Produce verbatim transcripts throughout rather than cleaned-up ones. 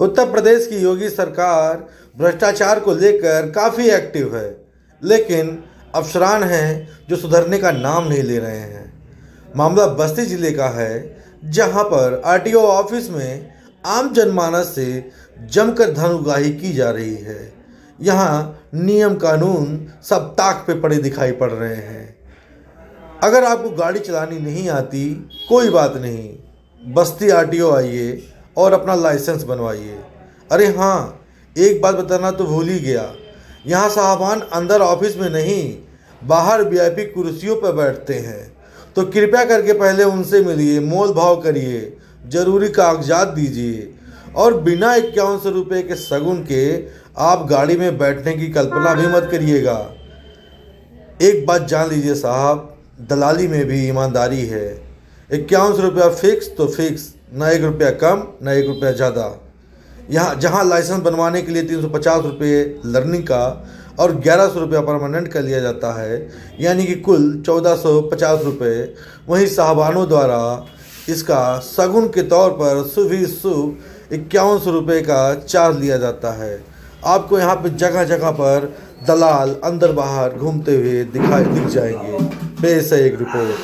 उत्तर प्रदेश की योगी सरकार भ्रष्टाचार को लेकर काफ़ी एक्टिव है, लेकिन अफसरान हैं जो सुधरने का नाम नहीं ले रहे हैं। मामला बस्ती जिले का है, जहां पर आरटीओ ऑफिस में आम जनमानस से जमकर धन उगाही की जा रही है। यहां नियम कानून सब ताक पे पड़े दिखाई पड़ रहे हैं। अगर आपको गाड़ी चलानी नहीं आती, कोई बात नहीं, बस्ती आरटीओ आइए और अपना लाइसेंस बनवाइए। अरे हाँ, एक बात बताना तो भूल ही गया, यहाँ साहबान अंदर ऑफिस में नहीं, बाहर वीआईपी कुर्सियों पर बैठते हैं, तो कृपया करके पहले उनसे मिलिए, मोल भाव करिए, जरूरी कागजात दीजिए और बिना इक्यावन सौ रुपये के शगुन के आप गाड़ी में बैठने की कल्पना भी मत करिएगा। एक बात जान लीजिए साहब, दलाली में भी ईमानदारी है। इक्यावन सौ रुपया फिक्स तो फिक्स, ना एक रुपया कम ना एक रुपया ज़्यादा। यहाँ जहाँ लाइसेंस बनवाने के लिए तीन सौ पचास रुपये लर्निंग का और ग्यारह सौ रुपया परमानेंट का लिया जाता है, यानी कि कुल चौदह सौ पचास रुपये, वहीं साहबानों द्वारा इसका शगुन के तौर पर सुबह सुबह इक्यावन सौ रुपये का चार्ज लिया जाता है। आपको यहाँ पे जगह जगह पर दलाल अंदर बाहर घूमते हुए दिखाई दिख जाएंगे। पैसा एक रुपये।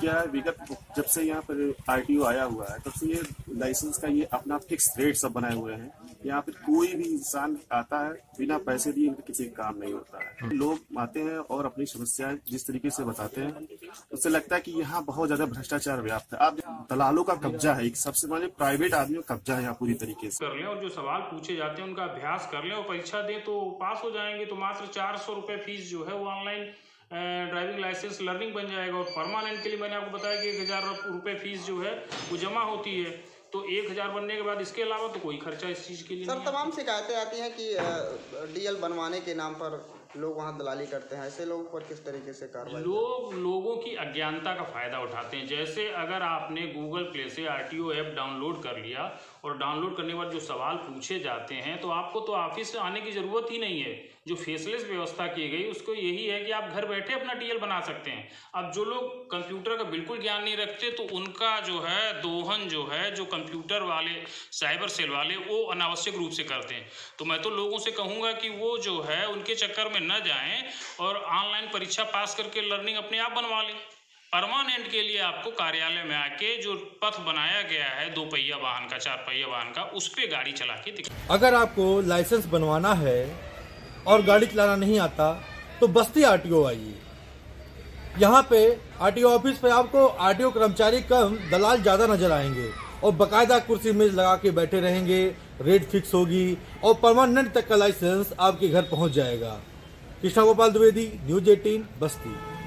क्या विगत जब से यहाँ पर आरटीओ आया हुआ है, तब से ये लाइसेंस का ये अपना फिक्स रेट सब बनाए हुए हैं। यहाँ पर कोई भी इंसान आता है बिना पैसे दिए, किसी काम नहीं होता है। लोग आते हैं और अपनी समस्याएं जिस तरीके से बताते हैं, उससे लगता है कि यहाँ बहुत ज्यादा भ्रष्टाचार व्याप्त है। आप दलालों का कब्जा है, सबसे बड़े प्राइवेट आदमी का कब्जा है यहाँ पूरी तरीके से। कर ले और जो सवाल पूछे जाते हैं उनका अभ्यास कर ले और परीक्षा दे तो पास हो जाएंगे। तो मात्र चार सौ रुपये फीस जो है वो ऑनलाइन ड्राइविंग लाइसेंस लर्निंग बन जाएगा। और परमानेंट के लिए मैंने आपको बताया कि एक हज़ार रुपये फीस जो है वो जमा होती है, तो एक हज़ार बनने के बाद इसके अलावा तो कोई खर्चा इस चीज़ के लिए सर नहीं। तमाम शिकायतें आती हैं कि डीएल बनवाने के नाम पर लोग वहाँ दलाली करते हैं, ऐसे लोगों पर किस तरीके से कार्रवाई? लोग लोगों की अज्ञानता का फ़ायदा उठाते हैं। जैसे अगर आपने गूगल प्ले से आरटीओ ऐप डाउनलोड कर लिया और डाउनलोड करने के बाद जो सवाल पूछे जाते हैं, तो आपको तो ऑफिस आने की ज़रूरत ही नहीं है। जो फेसलेस व्यवस्था की गई उसको यही है कि आप घर बैठे अपना डीएल बना सकते हैं। अब जो लोग कंप्यूटर का बिल्कुल ज्ञान नहीं रखते, तो उनका जो है दोहन जो है जो कंप्यूटर वाले साइबर सेल वाले वो अनावश्यक रूप से करते हैं। तो मैं तो लोगों से कहूँगा कि वो जो है उनके चक्कर में न जाएं और ऑनलाइन परीक्षा पास करके लर्निंग अपने आप बनवा लें। परमानेंट के लिए आपको कार्यालय में आके जो पथ बनाया गया है दो पहिया वाहन का, चार पहिया वाहन का, उस पे गाड़ी चला के दिखाएं। अगर आपको लाइसेंस बनवाना है और गाड़ी चलाना नहीं आता तो बस्ती आरटीओ आइए। यहाँ पे आरटीओ ऑफिस पे आपको आरटीओ कर्मचारी कम दलाल ज्यादा नजर आएंगे और बकायदा कुर्सी मेज लगा के बैठे रहेंगे, रेट फिक्स होगी और परमानेंट तक का लाइसेंस आपके घर पहुँच जाएगा। विशालपाल द्विवेदी, न्यूज एटीन, बस्ती।